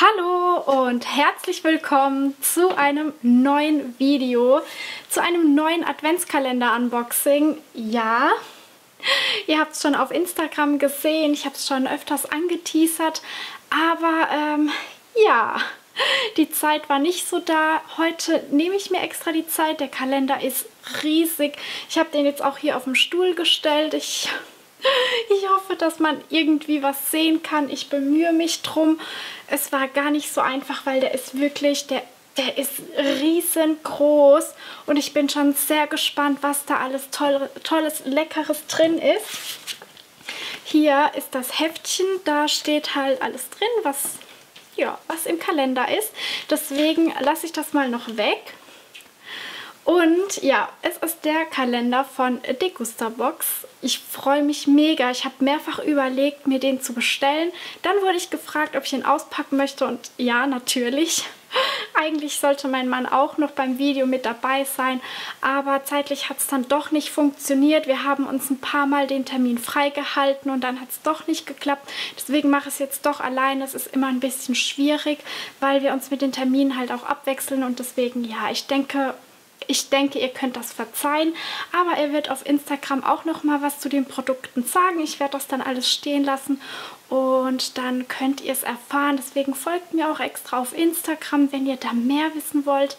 Hallo und herzlich willkommen zu einem neuen Video, zu einem neuen Adventskalender-Unboxing. Ja, ihr habt es schon auf Instagram gesehen, ich habe es schon öfters angeteasert, aber ja, die Zeit war nicht so da. Heute nehme ich mir extra die Zeit, der Kalender ist riesig. Ich habe den jetzt auch hier auf dem Stuhl gestellt. Ich hoffe, dass man irgendwie was sehen kann. Ich bemühe mich drum. Es war gar nicht so einfach, weil der ist wirklich, der ist riesengroß. Und ich bin schon sehr gespannt, was da alles Tolles, Leckeres drin ist. Hier ist das Heftchen. Da steht halt alles drin, was im Kalender ist. Deswegen lasse ich das mal noch weg. Und ja, es ist der Kalender von Degustabox. Ich freue mich mega. Ich habe mehrfach überlegt, mir den zu bestellen. Dann wurde ich gefragt, ob ich ihn auspacken möchte. Und ja, natürlich. Eigentlich sollte mein Mann auch noch beim Video mit dabei sein. Aber zeitlich hat es dann doch nicht funktioniert. Wir haben uns ein paar Mal den Termin freigehalten und dann hat es doch nicht geklappt. Deswegen mache ich es jetzt doch allein. Das ist immer ein bisschen schwierig, weil wir uns mit den Terminen halt auch abwechseln. Und deswegen, ja, ich denke, ihr könnt das verzeihen, aber er wird auf Instagram auch nochmal was zu den Produkten sagen. Ich werde das dann alles stehen lassen und dann könnt ihr es erfahren. Deswegen folgt mir auch extra auf Instagram, wenn ihr da mehr wissen wollt.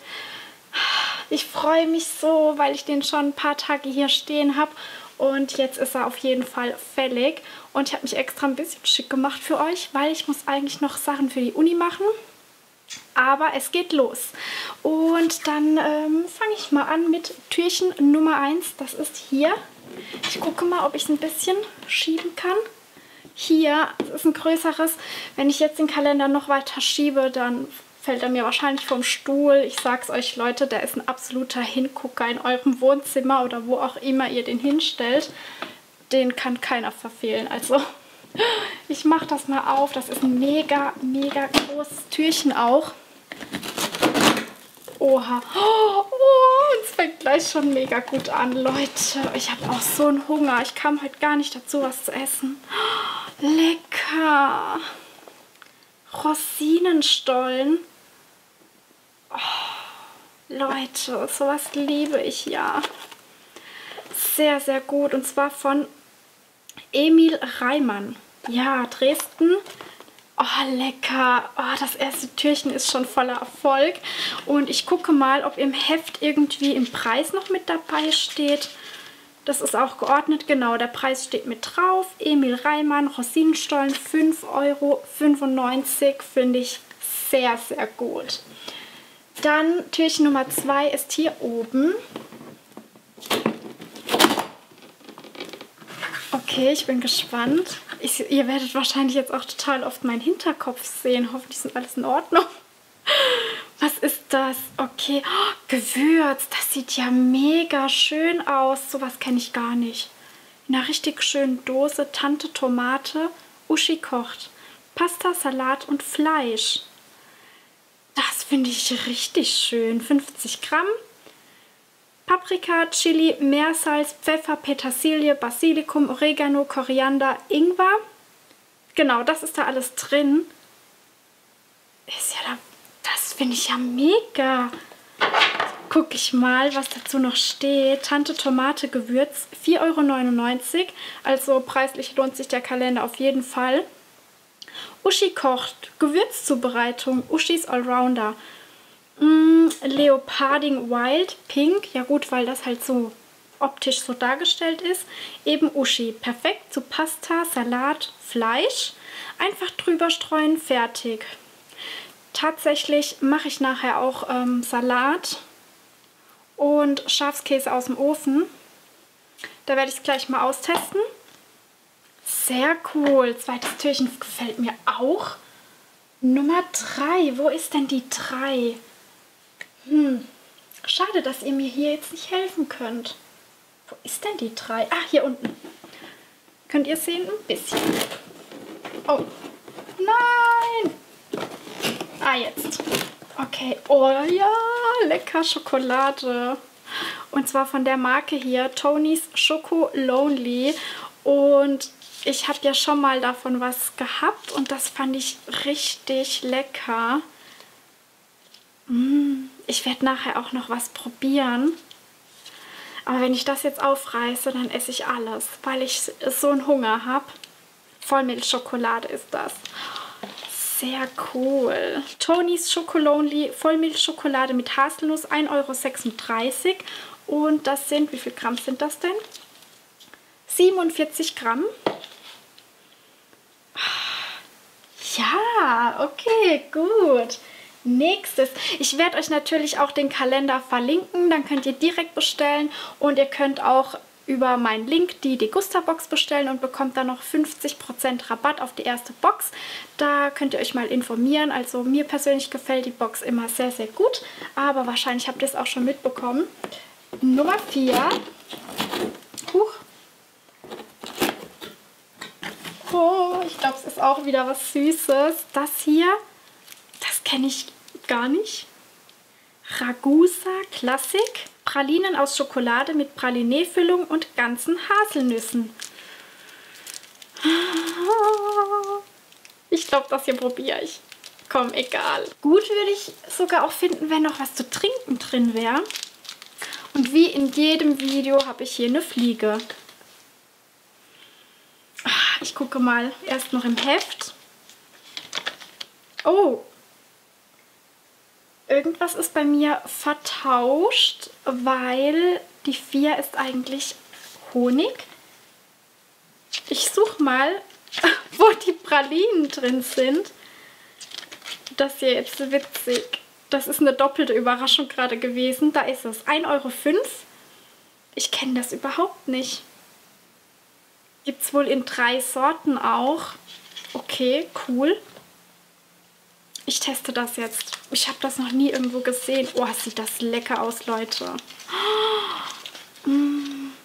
Ich freue mich so, weil ich den schon ein paar Tage hier stehen habe und jetzt ist er auf jeden Fall fällig. Und ich habe mich extra ein bisschen schick gemacht für euch, weil ich muss eigentlich noch Sachen für die Uni machen. Aber es geht los. Und dann fange ich mal an mit Türchen Nummer 1. Das ist hier. Ich gucke mal, ob ich es ein bisschen schieben kann. Hier, das ist ein größeres. Wenn ich jetzt den Kalender noch weiter schiebe, dann fällt er mir wahrscheinlich vom Stuhl. Ich sag's euch, Leute, der ist ein absoluter Hingucker in eurem Wohnzimmer oder wo auch immer ihr den hinstellt. Den kann keiner verfehlen. Also ich mache das mal auf. Das ist ein mega, mega großes Türchen auch. Oha. Oh, es fängt gleich schon mega gut an, Leute. Ich habe auch so einen Hunger. Ich kam heute gar nicht dazu, was zu essen. Lecker. Rosinenstollen. Oh, Leute, sowas liebe ich ja. Sehr, sehr gut. Und zwar von Emil Reimann. Ja, Dresden. Oh, lecker. Oh, das erste Türchen ist schon voller Erfolg. Und ich gucke mal, ob im Heft irgendwie im Preis noch mit dabei steht. Das ist auch geordnet. Genau, der Preis steht mit drauf. Emil Reimann, Rosinenstollen, 5,95 €. Finde ich sehr, sehr gut. Dann Türchen Nummer 2 ist hier oben. Okay, ich bin gespannt. Ihr werdet wahrscheinlich jetzt auch total oft meinen Hinterkopf sehen. Hoffentlich sind alles in Ordnung. Was ist das? Okay, oh, Gewürz. Das sieht ja mega schön aus. Sowas kenne ich gar nicht. In einer richtig schönen Dose. Tante Tomate, Uschi kocht. Pasta, Salat und Fleisch. Das finde ich richtig schön. 50 Gramm. Paprika, Chili, Meersalz, Pfeffer, Petersilie, Basilikum, Oregano, Koriander, Ingwer. Genau, das ist da alles drin. Ist ja das finde ich ja mega. Guck ich mal, was dazu noch steht. Tante Tomate Gewürz, 4,99 €. Also preislich lohnt sich der Kalender auf jeden Fall. Uschi kocht, Gewürzzubereitung, Uschis Allrounder. Leoparding Wild Pink, ja gut, weil das halt so optisch so dargestellt ist. Eben Uschi, perfekt zu Pasta, Salat, Fleisch. Einfach drüber streuen, fertig. Tatsächlich mache ich nachher auch Salat und Schafskäse aus dem Ofen. Da werde ich es gleich mal austesten. Sehr cool, zweites Türchen gefällt mir auch. Nummer 3, wo ist denn die 3? Schade, dass ihr mir hier jetzt nicht helfen könnt. Wo ist denn die 3? Ah, hier unten. Könnt ihr es sehen? Ein bisschen. Oh, nein! Ah, jetzt. Okay, oh ja, lecker Schokolade. Und zwar von der Marke hier, Tony's Chocolonely. Und Ich habe ja schon mal davon was gehabt und das fand ich richtig lecker. Ich werde nachher auch noch was probieren. Aber wenn ich das jetzt aufreiße, dann esse ich alles, weil ich so einen Hunger habe. Vollmilchschokolade ist das. Sehr cool. Tony's Chocolonely Vollmilchschokolade mit Haselnuss, 1,36 € und das sind, wie viel Gramm sind das denn? 47 Gramm. Ja, okay, gut. Nächstes. Ich werde euch natürlich auch den Kalender verlinken, dann könnt ihr direkt bestellen und ihr könnt auch über meinen Link die Degustabox bestellen und bekommt dann noch 50% Rabatt auf die erste Box. Da könnt ihr euch mal informieren. Also mir persönlich gefällt die Box immer sehr, sehr gut, aber wahrscheinlich habt ihr es auch schon mitbekommen. Nummer 4. Huch. Oh, ich glaube, es ist auch wieder was Süßes. Das hier, das kenne ich gar nicht. Ragusa Classic. Pralinen aus Schokolade mit Praliné-Füllung und ganzen Haselnüssen. Ich glaube, das hier probiere ich. Komm, egal. Gut würde ich sogar auch finden, wenn noch was zu trinken drin wäre. Und wie in jedem Video habe ich hier eine Fliege. Ich gucke mal erst noch im Heft. Oh! Irgendwas ist bei mir vertauscht, weil die 4 ist eigentlich Honig. Ich suche mal, wo die Pralinen drin sind. Das ist jetzt witzig. Das ist eine doppelte Überraschung gerade gewesen. Da ist es. 1,05 €. Ich kenne das überhaupt nicht. Gibt es wohl in 3 Sorten auch. Okay, cool. Ich teste das jetzt. Ich habe das noch nie irgendwo gesehen. Oh, sieht das lecker aus, Leute. Oh,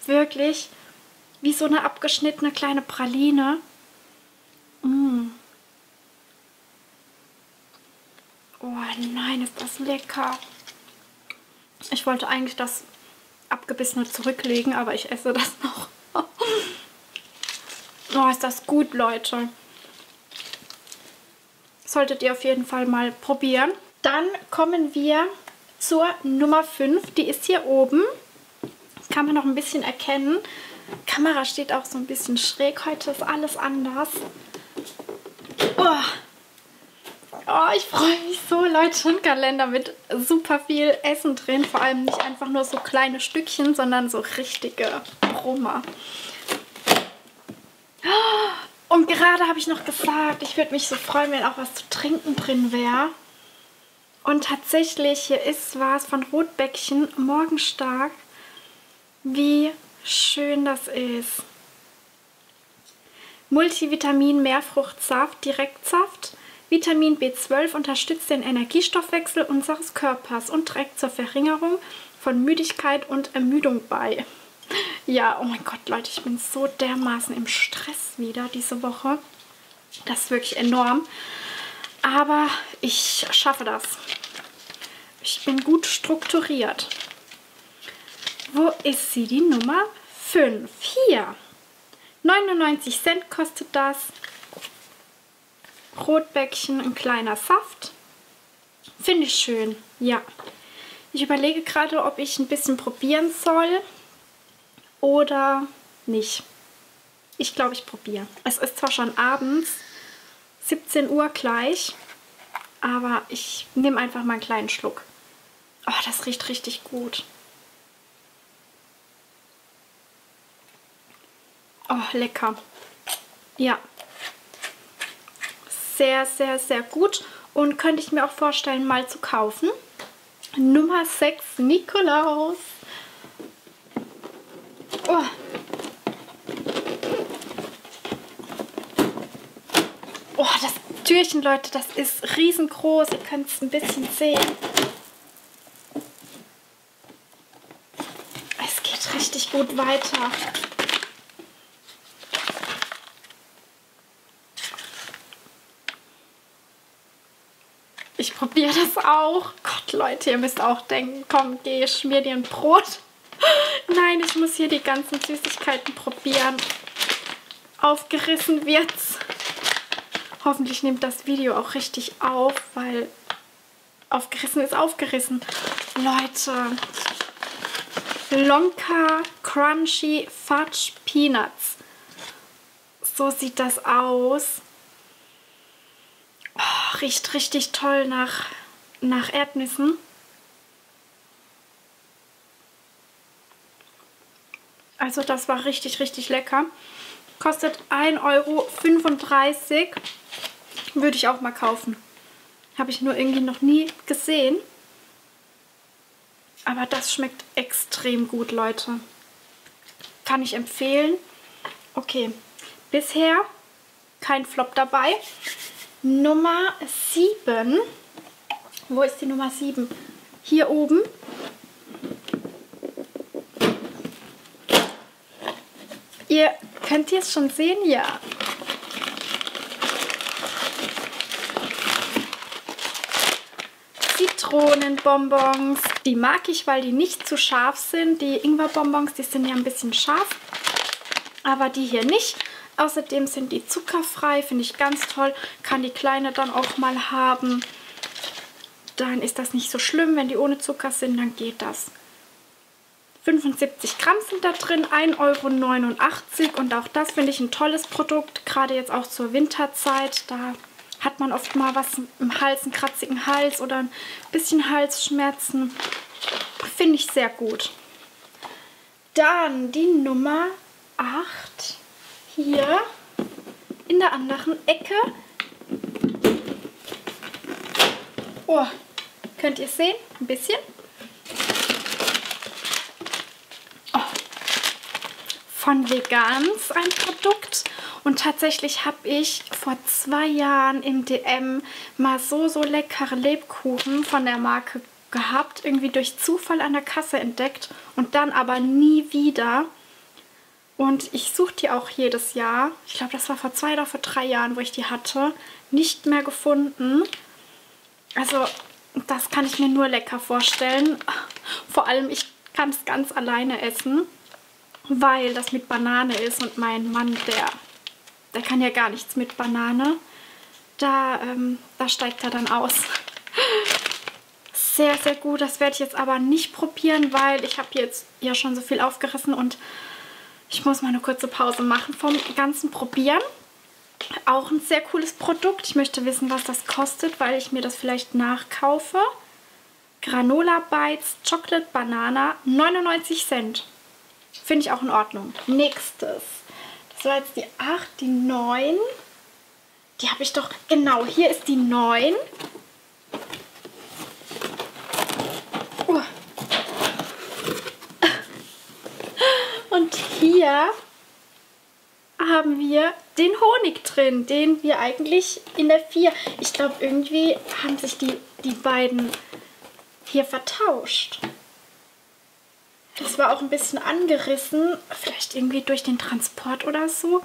wirklich. Wie so eine abgeschnittene kleine Praline. Oh nein, ist das lecker. Ich wollte eigentlich das Abgebissene zurücklegen, aber ich esse das noch. Oh, ist das gut, Leute. Solltet ihr auf jeden Fall mal probieren. Dann kommen wir zur Nummer 5. Die ist hier oben. Kann man noch ein bisschen erkennen. Die Kamera steht auch so ein bisschen schräg. Heute ist alles anders. Oh, ich freue mich so, Leute. Ein Kalender mit super viel Essen drin. Vor allem nicht einfach nur so kleine Stückchen, sondern so richtige Brummer. Und gerade habe ich noch gesagt, ich würde mich so freuen, wenn auch was zu trinken drin wäre. Und tatsächlich, hier ist was von Rotbäckchen, Morgenstark. Wie schön das ist. Multivitamin Meerfruchtsaft, Direktsaft. Vitamin B12 unterstützt den Energiestoffwechsel unseres Körpers und trägt zur Verringerung von Müdigkeit und Ermüdung bei. Ja, oh mein Gott, Leute, ich bin so dermaßen im Stress wieder diese Woche. Das ist wirklich enorm. Aber ich schaffe das. Ich bin gut strukturiert. Wo ist sie? Die Nummer 5. Hier. 99 € kostet das. Rotbäckchen, ein kleiner Saft. Finde ich schön, ja. Ich überlege gerade, ob ich ein bisschen probieren soll. Oder nicht. Ich glaube, ich probiere. Es ist zwar schon abends, 17 Uhr gleich, aber ich nehme einfach mal einen kleinen Schluck. Oh, das riecht richtig gut. Oh, lecker. Ja. Sehr, sehr, sehr gut. Und könnte ich mir auch vorstellen, mal zu kaufen. Nummer 6, Nikolaus. Oh. Oh, das Türchen, Leute, das ist riesengroß. Ihr könnt es ein bisschen sehen. Es geht richtig gut weiter. Ich probiere das auch. Gott, Leute, ihr müsst auch denken, komm, geh, schmier dir ein Brot. Nein, ich muss hier die ganzen Süßigkeiten probieren. aufgerissen wird. Hoffentlich nimmt das Video auch richtig auf, weil aufgerissen ist aufgerissen. Leute, Lonca Crunchy Fudge Peanuts. So sieht das aus. Oh, riecht richtig toll nach Erdnüssen. Also das war richtig, richtig lecker. Kostet 1,35 Euro. Würde ich auch mal kaufen. Habe ich nur irgendwie noch nie gesehen. Aber das schmeckt extrem gut, Leute. Kann ich empfehlen. Okay, bisher kein Flop dabei. Nummer 7. Wo ist die Nummer 7? Hier oben. Ihr könnt es schon sehen, ja. Zitronenbonbons. Die mag ich, weil die nicht zu scharf sind. Die Ingwerbonbons, die sind ja ein bisschen scharf. Aber die hier nicht. Außerdem sind die zuckerfrei, finde ich ganz toll. Kann die Kleine dann auch mal haben. Dann ist das nicht so schlimm, wenn die ohne Zucker sind, dann geht das. 75 Gramm sind da drin, 1,89 Euro. Und auch das finde ich ein tolles Produkt, gerade jetzt auch zur Winterzeit. Da hat man oft mal was im Hals, einen kratzigen Hals oder ein bisschen Halsschmerzen. Finde ich sehr gut. Dann die Nummer 8. Hier in der anderen Ecke. Oh, könnt ihr sehen? Ein bisschen. Oh. Von Vegans ein Produkt. Und tatsächlich habe ich vor 2 Jahren im DM mal so leckere Lebkuchen von der Marke gehabt. Irgendwie durch Zufall an der Kasse entdeckt. Und dann aber nie wieder. Und ich suche die auch jedes Jahr. Ich glaube, das war vor 2 oder vor 3 Jahren, wo ich die hatte. Nicht mehr gefunden. Also, das kann ich mir nur lecker vorstellen. Vor allem, ich kann es ganz alleine essen, weil das mit Banane ist. Und mein Mann, der kann ja gar nichts mit Banane. Da steigt er dann aus. Sehr, sehr gut. Das werde ich jetzt aber nicht probieren, weil ich habe jetzt ja schon so viel aufgerissen und ich muss mal eine kurze Pause machen vom ganzen Probieren. Auch ein sehr cooles Produkt. Ich möchte wissen, was das kostet, weil ich mir das vielleicht nachkaufe. Granola Bites Chocolate Banana, 99 Cent. Finde ich auch in Ordnung. Nächstes. Das war jetzt die 8, die 9. Die habe ich doch... Genau, hier ist die 9. Und hier haben wir den Honig drin, den wir eigentlich in der 4... Ich glaube, irgendwie haben sich die beiden hier vertauscht. Das war auch ein bisschen angerissen, vielleicht irgendwie durch den Transport oder so.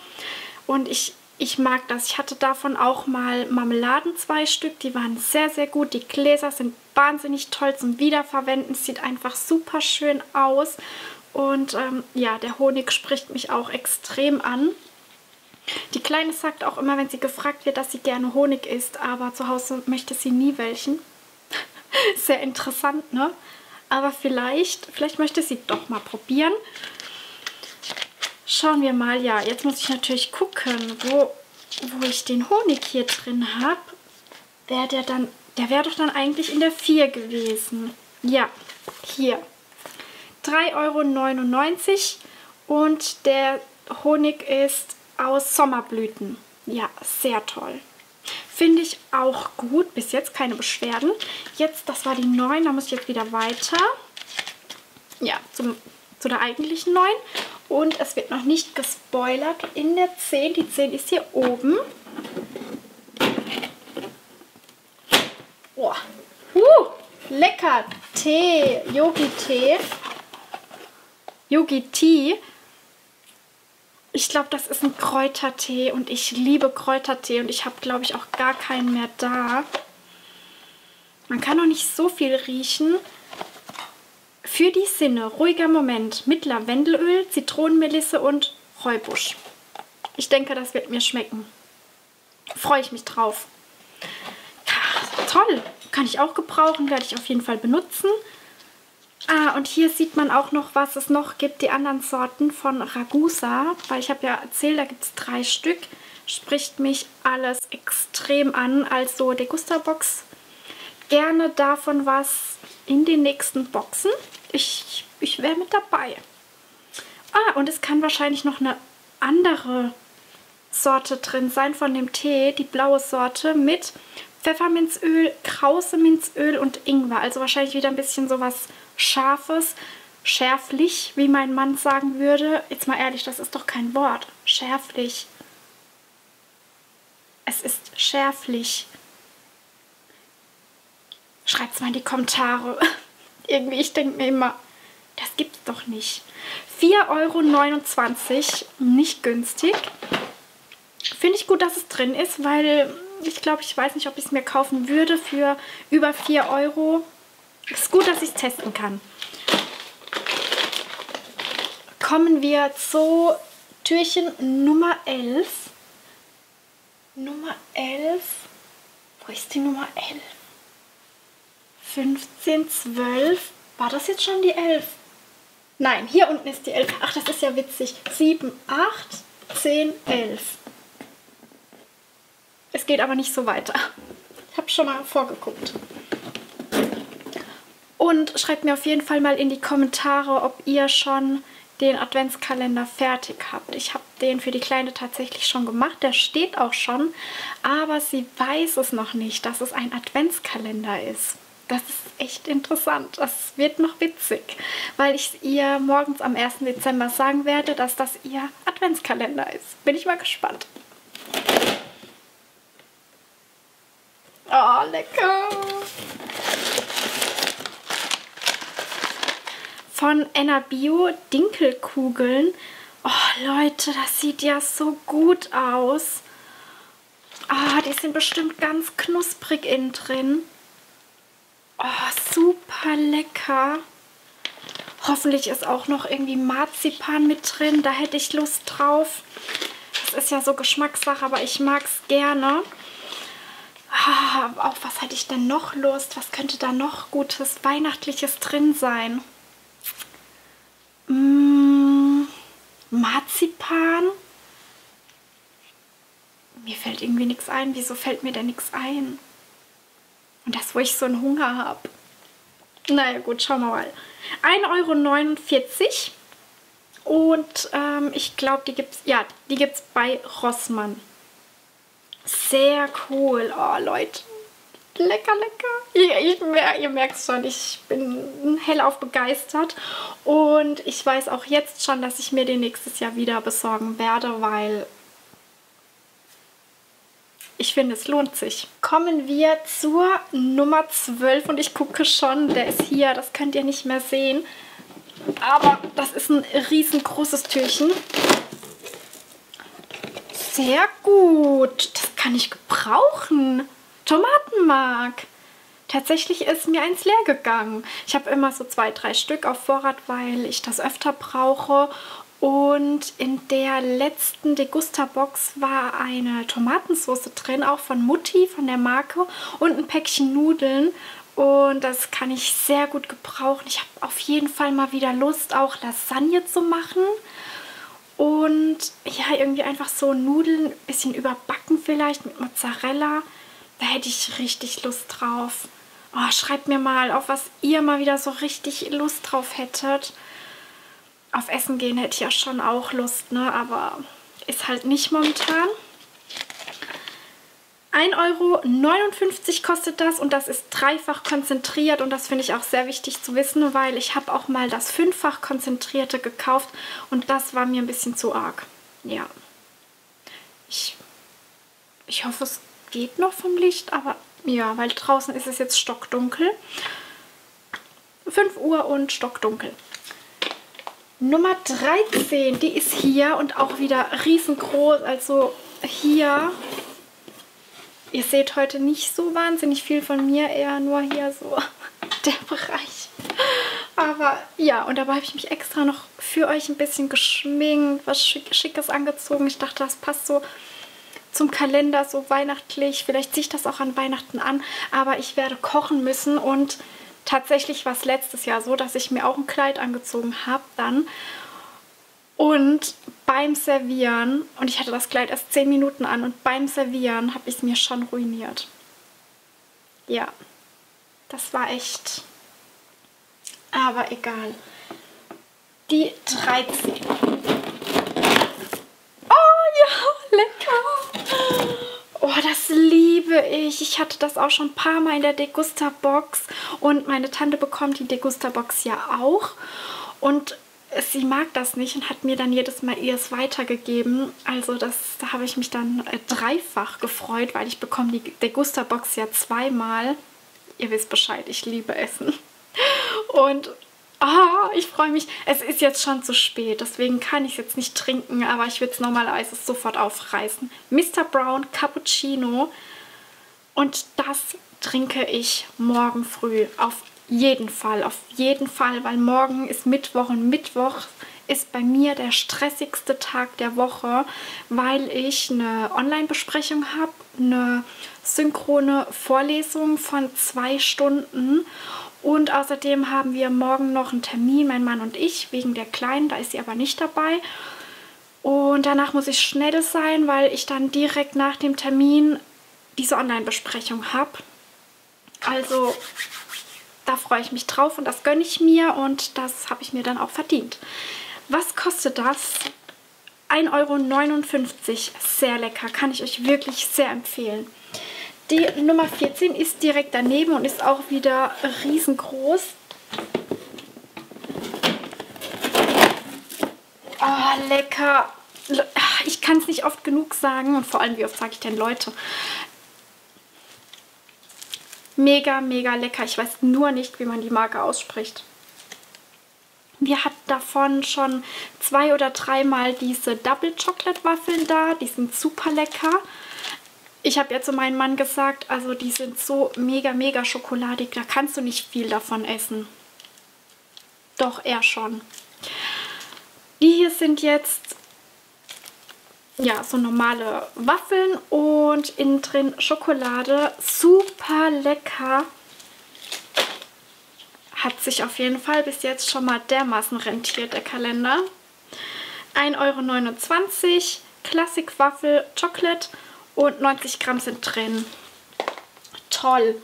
Und ich mag das. Ich hatte davon auch mal Marmeladen, 2 Stück. Die waren sehr, sehr gut. Die Gläser sind wahnsinnig toll zum Wiederverwenden. Sieht einfach super schön aus. Und ja, der Honig spricht mich auch extrem an. Die Kleine sagt auch immer, wenn sie gefragt wird, dass sie gerne Honig isst, aber zu Hause möchte sie nie welchen. Sehr interessant, ne? Aber vielleicht möchte sie doch mal probieren. Schauen wir mal. Ja, jetzt muss ich natürlich gucken, wo ich den Honig hier drin habe. Der wäre doch dann eigentlich in der 4 gewesen. Ja, hier. 3,99 Euro und der Honig ist aus Sommerblüten. Ja, sehr toll. Finde ich auch gut. Bis jetzt keine Beschwerden. Jetzt, das war die 9, da muss ich jetzt wieder weiter. Ja, zu der eigentlichen 9. Und es wird noch nicht gespoilert in der 10. Die 10 ist hier oben. Oh. Lecker! Tee, Yogi-Tee. Yogi-Tee. Ich glaube, das ist ein Kräutertee und ich liebe Kräutertee und ich habe, glaube ich, auch gar keinen mehr da. Man kann noch nicht so viel riechen. Für die Sinne, ruhiger Moment mit Lavendelöl, Zitronenmelisse und Räubusch. Ich denke, das wird mir schmecken. Freue ich mich drauf. Ja, toll. Kann ich auch gebrauchen. Werde ich auf jeden Fall benutzen. Ah, und hier sieht man auch noch, was es noch gibt. Die anderen Sorten von Ragusa. Weil ich habe ja erzählt, da gibt es 3 Stück. Spricht mich alles extrem an. Also Degustabox. Gerne davon was in den nächsten Boxen. Ich wäre mit dabei. Ah, und es kann wahrscheinlich noch eine andere Sorte drin sein von dem Tee, die blaue Sorte mit Pfefferminzöl, Krauseminzöl und Ingwer. Also wahrscheinlich wieder ein bisschen sowas Scharfes, schärflich, wie mein Mann sagen würde. Jetzt mal ehrlich, das ist doch kein Wort. Schärflich. Es ist schärflich. Schreibt's mal in die Kommentare. Irgendwie, ich denke mir immer, das gibt's doch nicht. 4,29 €, nicht günstig. Finde ich gut, dass es drin ist, weil ich glaube, ich weiß nicht, ob ich es mir kaufen würde für über 4 €. Ist gut, dass ich es testen kann. Kommen wir zu Türchen Nummer 11. Nummer 11. Wo ist die Nummer 11? 15, 12. War das jetzt schon die 11? Nein, hier unten ist die 11. Ach, das ist ja witzig. 7, 8, 10, 11. Es geht aber nicht so weiter. Ich habe schon mal vorgeguckt. Und schreibt mir auf jeden Fall mal in die Kommentare, ob ihr schon den Adventskalender fertig habt. Ich habe den für die Kleine tatsächlich schon gemacht. Der steht auch schon. Aber sie weiß es noch nicht, dass es ein Adventskalender ist. Das ist echt interessant. Das wird noch witzig, weil ich ihr morgens am 1. Dezember sagen werde, dass das ihr Adventskalender ist. Bin ich mal gespannt. Oh, lecker! Von Ena Bio Dinkelkugeln. Oh, Leute, das sieht ja so gut aus. Oh, die sind bestimmt ganz knusprig innen drin. Oh, super lecker. Hoffentlich ist auch noch irgendwie Marzipan mit drin. Da hätte ich Lust drauf. Das ist ja so Geschmackssache, aber ich mag es gerne. Ah, auf was hätte ich denn noch Lust? Was könnte da noch Gutes Weihnachtliches drin sein? Marzipan? Mir fällt irgendwie nichts ein. Wieso fällt mir denn nichts ein? Und das, wo ich so einen Hunger habe. Naja gut, schauen wir mal. 1,49 € und ich glaube, die gibt es bei Rossmann. Sehr cool. Oh, Leute. Lecker, lecker. Ihr merkt es schon, ich bin hellauf begeistert. Und ich weiß auch jetzt schon, dass ich mir den nächstes Jahr wieder besorgen werde, weil... ich finde, es lohnt sich. Kommen wir zur Nummer 12. Und ich gucke schon, der ist hier. Das könnt ihr nicht mehr sehen. Aber das ist ein riesengroßes Türchen. Sehr gut. Das kann ich gebrauchen. Tomatenmark. Tatsächlich ist mir eins leer gegangen. Ich habe immer so 2, 3 Stück auf Vorrat, weil ich das öfter brauche. Und in der letzten Degusta-Box war eine Tomatensauce drin, auch von Mutti, von der Marke, und ein Päckchen Nudeln. Und das kann ich sehr gut gebrauchen. Ich habe auf jeden Fall mal wieder Lust, auch Lasagne zu machen. Und ja, irgendwie einfach so Nudeln, ein bisschen überbacken vielleicht mit Mozzarella. Da hätte ich richtig Lust drauf. Oh, schreibt mir mal, auf was ihr mal wieder so richtig Lust drauf hättet. Auf Essen gehen hätte ich ja schon auch Lust, ne? Aber ist halt nicht momentan. 1,59 € kostet das und das ist 3-fach konzentriert. Und das finde ich auch sehr wichtig zu wissen, weil ich habe auch mal das 5-fach konzentrierte gekauft. Und das war mir ein bisschen zu arg. Ja. Ich hoffe, es geht noch vom Licht, aber ja, weil draußen ist es jetzt stockdunkel. 5 Uhr und stockdunkel. Nummer 13, die ist hier und auch wieder riesengroß, also hier, ihr seht heute nicht so wahnsinnig viel von mir, eher nur hier so der Bereich. Aber ja, und dabei habe ich mich extra noch für euch ein bisschen geschminkt, was Schickes angezogen. Ich dachte, das passt so zum Kalender, so weihnachtlich. Vielleicht ziehe ich das auch an Weihnachten an, aber ich werde kochen müssen. Und tatsächlich war es letztes Jahr so, dass ich mir auch ein Kleid angezogen habe dann. Und beim Servieren, und ich hatte das Kleid erst 10 Minuten an, und beim Servieren habe ich es mir schon ruiniert. Ja, das war echt... Aber egal. Die 13. Oh ja, lecker. Oh, das liebe ich. Ich hatte das auch schon ein paar Mal in der Degustabox. Und meine Tante bekommt die Degustabox ja auch. Und sie mag das nicht und hat mir dann jedes Mal ihrs weitergegeben. Also da habe ich mich dann dreifach gefreut, weil ich bekomme die Degustabox ja zweimal. Ihr wisst Bescheid, ich liebe Essen. Und ich freue mich. Es ist jetzt schon zu spät, deswegen kann ich es jetzt nicht trinken, aber ich würde es normalerweise sofort aufreißen. Mr. Brown Cappuccino. Und das trinke ich morgen früh. Auf jeden Fall, weil morgen ist Mittwoch und Mittwoch ist bei mir der stressigste Tag der Woche, weil ich eine Online-Besprechung habe, eine synchrone Vorlesung von 2 Stunden. Und außerdem haben wir morgen noch einen Termin, mein Mann und ich, wegen der Kleinen. Da ist sie aber nicht dabei. Und danach muss ich schnell sein, weil ich dann direkt nach dem Termin diese Online-Besprechung habe. Also da freue ich mich drauf und das gönne ich mir und das habe ich mir dann auch verdient. Was kostet das? 1,59 Euro. Sehr lecker, kann ich euch wirklich sehr empfehlen. Die Nummer 14 ist direkt daneben und ist auch wieder riesengroß. Oh, lecker. Ich kann es nicht oft genug sagen. Und vor allem, wie oft sage ich denn Leute? Mega, mega lecker. Ich weiß nur nicht, wie man die Marke ausspricht. Wir hatten davon schon 2 oder 3 Mal diese Double Chocolate Waffeln da. Die sind super lecker. Ich habe ja zu meinem Mann gesagt, also die sind so mega, mega schokoladig, da kannst du nicht viel davon essen. Doch, er schon. Die hier sind jetzt, ja, so normale Waffeln und innen drin Schokolade. Super lecker. Hat sich auf jeden Fall bis jetzt schon mal dermaßen rentiert, der Kalender. 1,29 Euro, Classic Waffel Chocolate. Und 90 Gramm sind drin. Toll.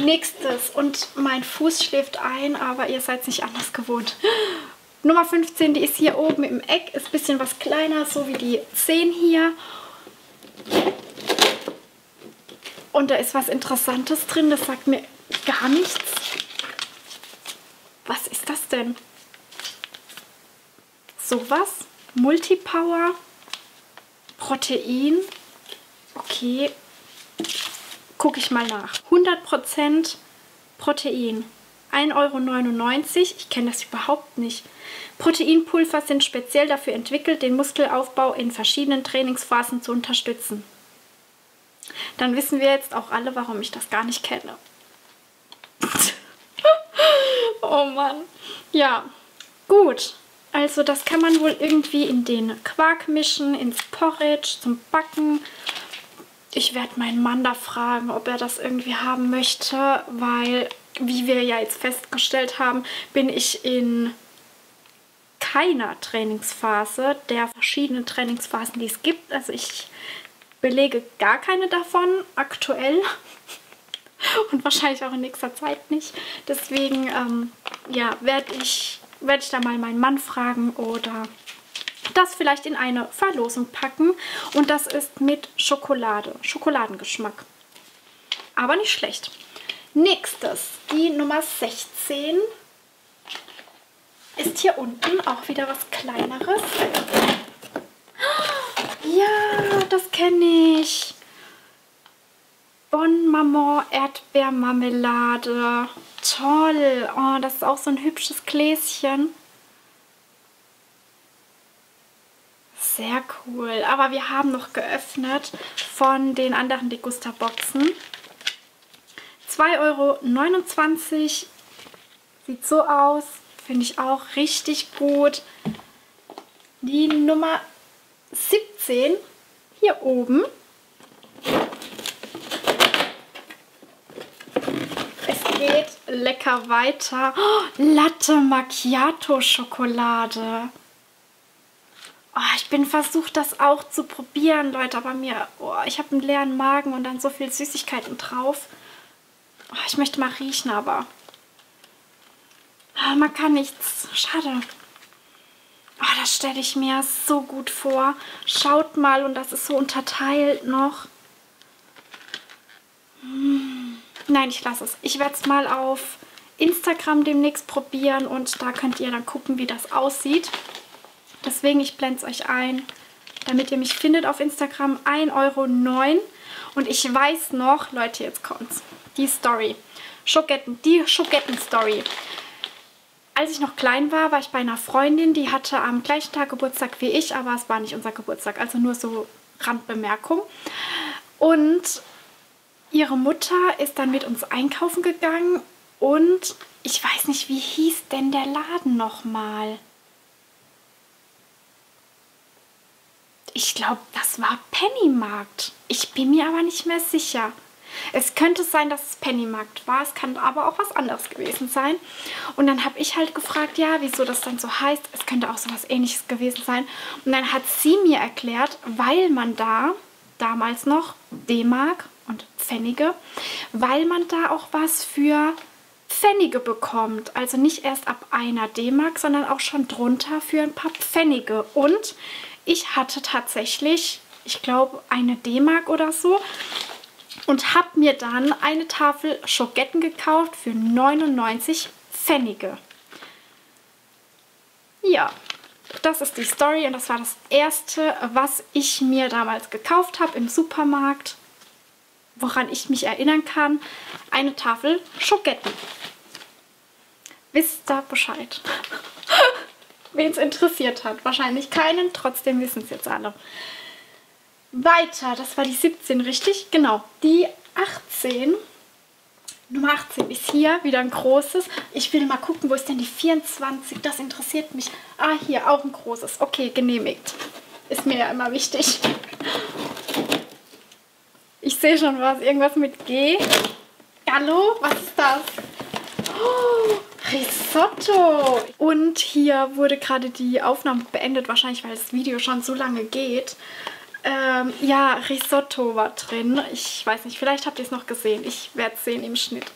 Nächstes. Und mein Fuß schläft ein, aber ihr seid es nicht anders gewohnt. Nummer 15, die ist hier oben im Eck. Ist ein bisschen was kleiner, so wie die 10 hier. Und da ist was Interessantes drin. Das sagt mir gar nichts. Was ist das denn? Sowas? Multipower? Protein? Okay, gucke ich mal nach. 100% Protein, 1,99 Euro. Ich kenne das überhaupt nicht. Proteinpulver sind speziell dafür entwickelt, den Muskelaufbau in verschiedenen Trainingsphasen zu unterstützen. Dann wissen wir jetzt auch alle, warum ich das gar nicht kenne. Oh Mann. Ja, gut. Also das kann man wohl irgendwie in den Quark mischen, ins Porridge, zum Backen. Ich werde meinen Mann da fragen, ob er das irgendwie haben möchte, weil, wie wir ja jetzt festgestellt haben, bin ich in keiner Trainingsphase der verschiedenen Trainingsphasen, die es gibt. Also ich belege gar keine davon aktuell und wahrscheinlich auch in nächster Zeit nicht. Deswegen ja, werde ich da mal meinen Mann fragen oder das vielleicht in eine Verlosung packen. Und das ist mit Schokolade. Schokoladengeschmack. Aber nicht schlecht. Nächstes, die Nummer 16, ist hier unten auch wieder was Kleineres. Ja, das kenne ich. Bonne Maman Erdbeermarmelade. Toll. Oh, das ist auch so ein hübsches Gläschen. Sehr cool. Aber wir haben noch geöffnet von den anderen Degusta-Boxen. 2,29 Euro. Sieht so aus. Finde ich auch richtig gut. Die Nummer 17 hier oben geht lecker weiter. Oh, Latte Macchiato Schokolade. Oh, ich bin versucht, das auch zu probieren, Leute. Aber ich habe einen leeren Magen und dann so viel Süßigkeiten drauf. Oh, ich möchte mal riechen, aber man kann nichts. Schade. Oh, das stelle ich mir so gut vor. Schaut mal, und das ist so unterteilt noch. Nein, ich lasse es. Ich werde es mal auf Instagram demnächst probieren und da könnt ihr dann gucken, wie das aussieht. Deswegen, ich blende es euch ein, damit ihr mich findet auf Instagram. 1,09 € und ich weiß noch, Leute, jetzt kommt's. Die Story. Schogetten, die Schogetten-Story. Als ich noch klein war, war ich bei einer Freundin, die hatte am gleichen Tag Geburtstag wie ich, aber es war nicht unser Geburtstag, also nur so Randbemerkung. Und ihre Mutter ist dann mit uns einkaufen gegangen und ich weiß nicht, wie hieß denn der Laden nochmal? Ich glaube, das war Pennymarkt. Ich bin mir aber nicht mehr sicher. Es könnte sein, dass es Pennymarkt war, es kann aber auch was anderes gewesen sein. Und dann habe ich halt gefragt, ja, wieso das dann so heißt. Es könnte auch so was Ähnliches gewesen sein. Und dann hat sie mir erklärt, weil man da, damals noch D-Mark und Pfennige, weil man da auch was für Pfennige bekommt. Also nicht erst ab einer D-Mark, sondern auch schon drunter für ein paar Pfennige. Und ich hatte tatsächlich, ich glaube, eine D-Mark oder so und habe mir dann eine Tafel Schogetten gekauft für 99 Pfennige. Ja, das ist die Story und das war das Erste, was ich mir damals gekauft habe im Supermarkt, woran ich mich erinnern kann, eine Tafel Schogetten. Wisst ihr Bescheid? Wen es interessiert hat. Wahrscheinlich keinen, trotzdem wissen es jetzt alle. Weiter, das war die 17, richtig? Genau, die 18. Nummer 18 ist hier, wieder ein großes. Ich will mal gucken, wo ist denn die 24? Das interessiert mich. Ah, hier, auch ein großes. Okay, genehmigt. Ist mir ja immer wichtig. Ich sehe schon was. Irgendwas mit G. Gallo, was ist das? Oh, Risotto. Und hier wurde gerade die Aufnahme beendet, wahrscheinlich, weil das Video schon so lange geht. Ja, Risotto war drin. Ich weiß nicht, vielleicht habt ihr es noch gesehen. Ich werde es sehen im Schnitt.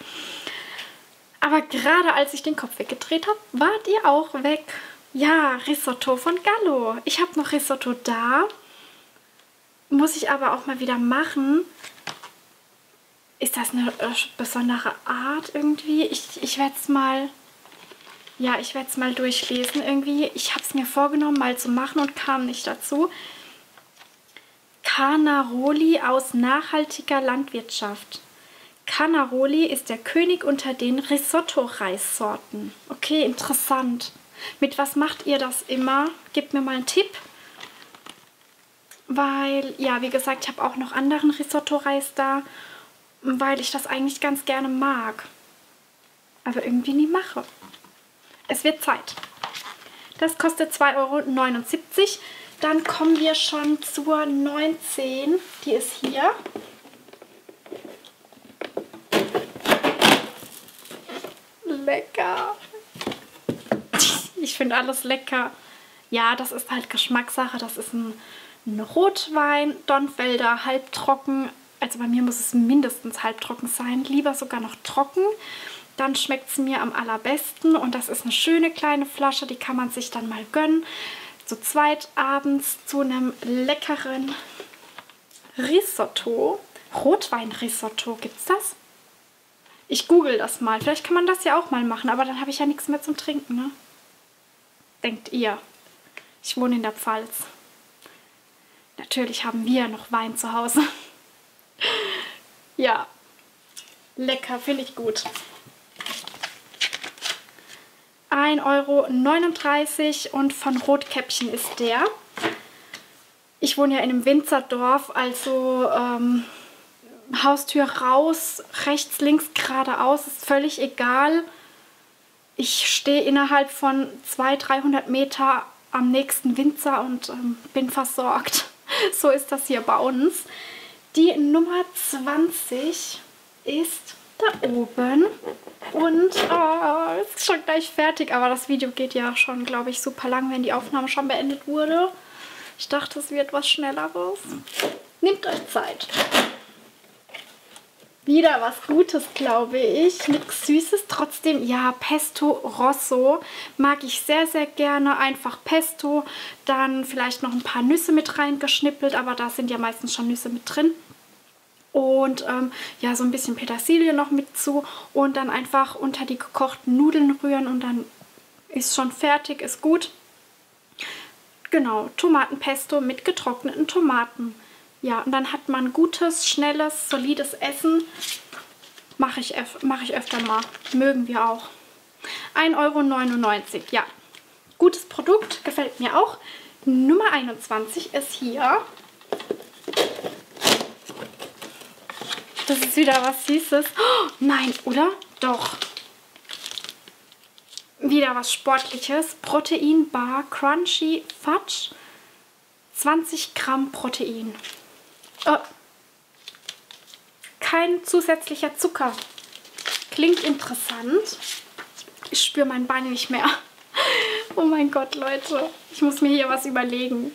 Aber gerade als ich den Kopf weggedreht habe, wart ihr auch weg. Ja, Risotto von Gallo. Ich habe noch Risotto da. Muss ich aber auch mal wieder machen. Ist das eine besondere Art irgendwie? Ich werde es mal... Ja, ich werde es mal durchlesen irgendwie. Ich habe es mir vorgenommen, mal zu machen und kam nicht dazu. Canaroli aus nachhaltiger Landwirtschaft. Canaroli ist der König unter den Risotto-Reissorten. Okay, interessant. Mit was macht ihr das immer? Gebt mir mal einen Tipp. Weil, ja, wie gesagt, ich habe auch noch anderen Risotto-Reis da, weil ich das eigentlich ganz gerne mag. Aber irgendwie nie mache. Es wird Zeit. Das kostet 2,79 €. Dann kommen wir schon zur 19. Die ist hier. Lecker. Ich finde alles lecker. Ja, das ist halt Geschmackssache. Das ist ein Rotwein, Donfelder, halbtrocken. Also bei mir muss es mindestens halbtrocken sein. Lieber sogar noch trocken. Dann schmeckt es mir am allerbesten. Und das ist eine schöne kleine Flasche. Die kann man sich dann mal gönnen. Zu zweit abends zu einem leckeren Risotto. Rotwein-Risotto, gibt's das? Ich google das mal. Vielleicht kann man das ja auch mal machen. Aber dann habe ich ja nichts mehr zum Trinken, ne? Denkt ihr. Ich wohne in der Pfalz. Natürlich haben wir noch Wein zu Hause. Ja, lecker, finde ich gut. 1,39 € und von Rotkäppchen ist der. Ich wohne ja in einem Winzerdorf, also Haustür raus, rechts, links, geradeaus, ist völlig egal. Ich stehe innerhalb von 200-300 Meter am nächsten Winzer und bin versorgt. So ist das hier bei uns. Die Nummer 20 ist da oben und ist schon gleich fertig. Aber das Video geht ja schon, glaube ich, super lang, wenn die Aufnahme schon beendet wurde. Ich dachte, es wird was Schnelleres. Nehmt euch Zeit. Wieder was Gutes, glaube ich. Nichts Süßes. Trotzdem, ja, Pesto Rosso mag ich sehr, sehr gerne. Einfach Pesto, dann vielleicht noch ein paar Nüsse mit reingeschnippelt, aber da sind ja meistens schon Nüsse mit drin. Und ja, so ein bisschen Petersilie noch mit zu und dann einfach unter die gekochten Nudeln rühren und dann ist schon fertig, ist gut. Genau, Tomatenpesto mit getrockneten Tomaten. Ja, und dann hat man gutes, schnelles, solides Essen. Mach ich öfter mal. Mögen wir auch. 1,99 €, ja. Gutes Produkt, gefällt mir auch. Nummer 21 ist hier. Das ist wieder was Süßes. Oh, nein, oder? Doch. Wieder was Sportliches. Proteinbar Crunchy Fudge. 20 Gramm Protein. Oh. Kein zusätzlicher Zucker. Klingt interessant. Ich spüre mein Bein nicht mehr. Oh mein Gott, Leute. Ich muss mir hier was überlegen.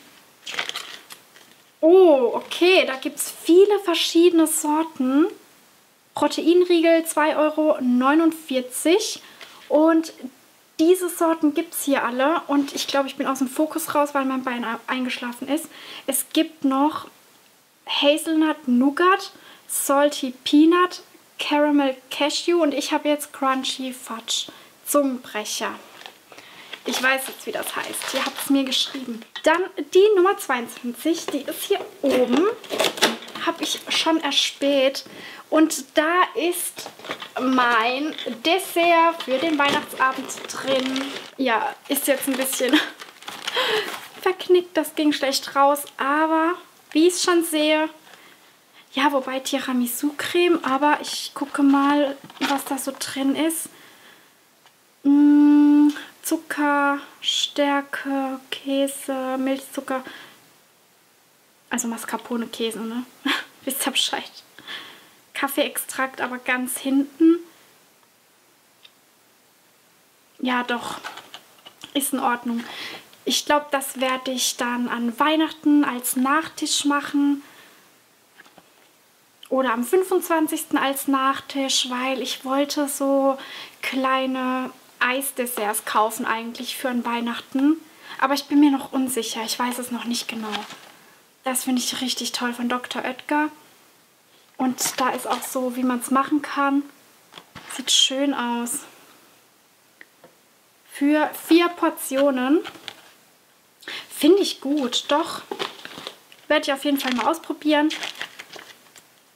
Oh, okay. Da gibt es viele verschiedene Sorten. Proteinriegel 2,49 € und diese Sorten gibt es hier alle. Und ich glaube, ich bin aus dem Fokus raus, weil mein Bein eingeschlafen ist. Es gibt noch Hazelnut Nougat, Salty Peanut, Caramel Cashew und ich habe jetzt Crunchy Fudge. Zungenbrecher. Ich weiß jetzt, wie das heißt. Ihr habt es mir geschrieben. Dann die Nummer 22, die ist hier oben. Habe ich schon erspäht. Und da ist mein Dessert für den Weihnachtsabend drin. Ja, ist jetzt ein bisschen verknickt, das ging schlecht raus. Aber wie ich es schon sehe, ja, wobei Tiramisu-Creme, aber ich gucke mal, was da so drin ist. Zucker, Stärke, Käse, Milchzucker. Also Mascarpone-Käse, ne? Wisst ihr Bescheid. Kaffeeextrakt, aber ganz hinten. Ja, doch. Ist in Ordnung. Ich glaube, das werde ich dann an Weihnachten als Nachtisch machen. Oder am 25. als Nachtisch, weil ich wollte so kleine Eisdesserts kaufen eigentlich für an Weihnachten. Aber ich bin mir noch unsicher. Ich weiß es noch nicht genau. Das finde ich richtig toll von Dr. Oetker. Und da ist auch so, wie man es machen kann. Sieht schön aus. Für 4 Portionen. Finde ich gut, doch. Werde ich auf jeden Fall mal ausprobieren.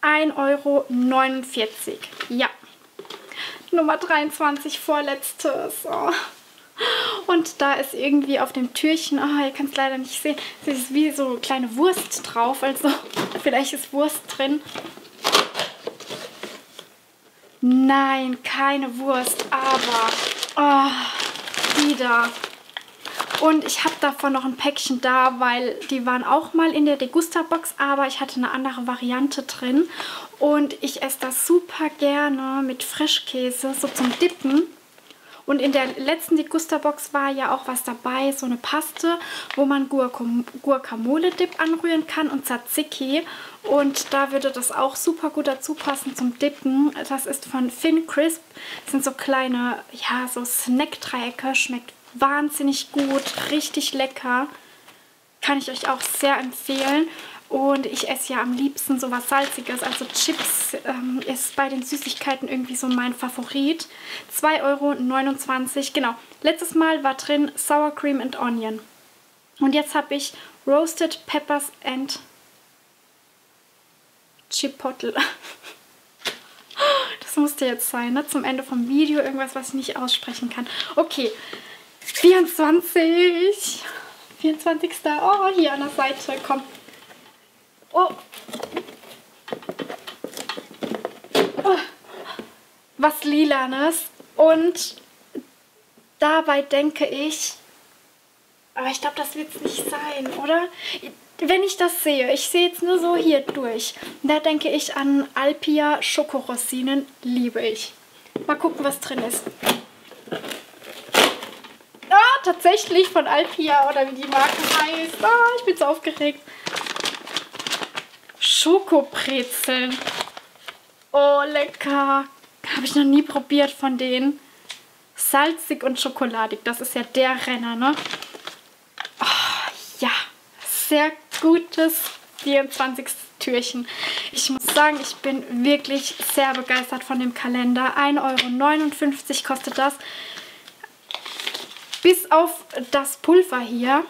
1,49 €. Ja. Nummer 23, vorletztes. Oh. Und da ist irgendwie auf dem Türchen, ah, ihr könnt es leider nicht sehen, es ist wie so kleine Wurst drauf, also vielleicht ist Wurst drin. Nein, keine Wurst, aber oh, wieder. Und ich habe davon noch ein Päckchen da, weil die waren auch mal in der Degustabox, aber ich hatte eine andere Variante drin. Und ich esse das super gerne mit Frischkäse, so zum Dippen. Und in der letzten Degustabox war ja auch was dabei, so eine Paste, wo man Guacamole-Dip anrühren kann und Tzatziki. Und da würde das auch super gut dazu passen zum Dippen. Das ist von Fincrisp. Das sind so kleine, ja, so Snack-Dreiecke. Schmeckt wahnsinnig gut, richtig lecker. Kann ich euch auch sehr empfehlen. Und ich esse ja am liebsten sowas Salziges, also Chips ist bei den Süßigkeiten irgendwie so mein Favorit. 2,29 €, genau. Letztes Mal war drin Sour Cream and Onion. Und jetzt habe ich Roasted Peppers and Chipotle. Das musste jetzt sein, ne? Zum Ende vom Video irgendwas, was ich nicht aussprechen kann. Okay, 24. 24. Oh, hier an der Seite, komm. Oh. Oh. Was Lilanes. Und dabei denke ich, aber ich glaube, das wird es nicht sein, oder? Wenn ich das sehe, ich sehe jetzt nur so hier durch. Da denke ich an Alpia Schokorosinen, liebe ich. Mal gucken, was drin ist. Ah, tatsächlich von Alpia oder wie die Marke heißt. Ah, ich bin so aufgeregt. Schokobrezeln. Oh, lecker. Habe ich noch nie probiert von denen. Salzig und schokoladig. Das ist ja der Renner, ne? Oh, ja. Sehr gutes 24. Türchen. Ich muss sagen, ich bin wirklich sehr begeistert von dem Kalender. 1,59 Euro kostet das. Bis auf das Pulver hier.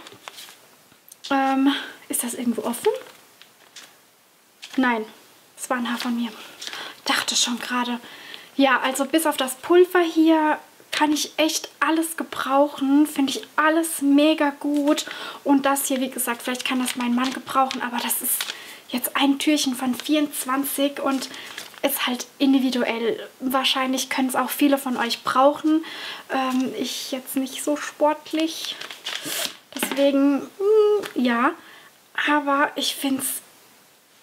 Ist das irgendwo offen? Nein, es war ein Haar von mir. Dachte schon gerade. Ja, also bis auf das Pulver hier kann ich echt alles gebrauchen. Finde ich alles mega gut. Und das hier, wie gesagt, vielleicht kann das mein Mann gebrauchen, aber das ist jetzt ein Türchen von 24 und ist halt individuell. Wahrscheinlich können es auch viele von euch brauchen. Ich jetzt nicht so sportlich. Deswegen, ja. Aber ich finde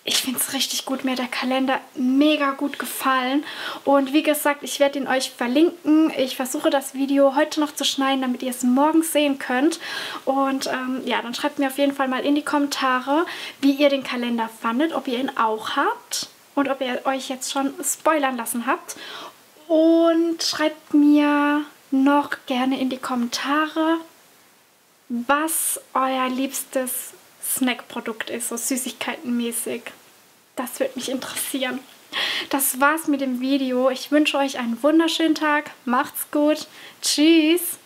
es richtig gut. Mir hat der Kalender mega gut gefallen. Und wie gesagt, ich werde ihn euch verlinken. Ich versuche das Video heute noch zu schneiden, damit ihr es morgen sehen könnt. Und ja, dann schreibt mir auf jeden Fall mal in die Kommentare, wie ihr den Kalender fandet, ob ihr ihn auch habt und ob ihr euch jetzt schon spoilern lassen habt. Und schreibt mir noch gerne in die Kommentare, was euer liebstes Snackprodukt ist, so süßigkeitenmäßig. Das würde mich interessieren. Das war's mit dem Video. Ich wünsche euch einen wunderschönen Tag. Macht's gut. Tschüss.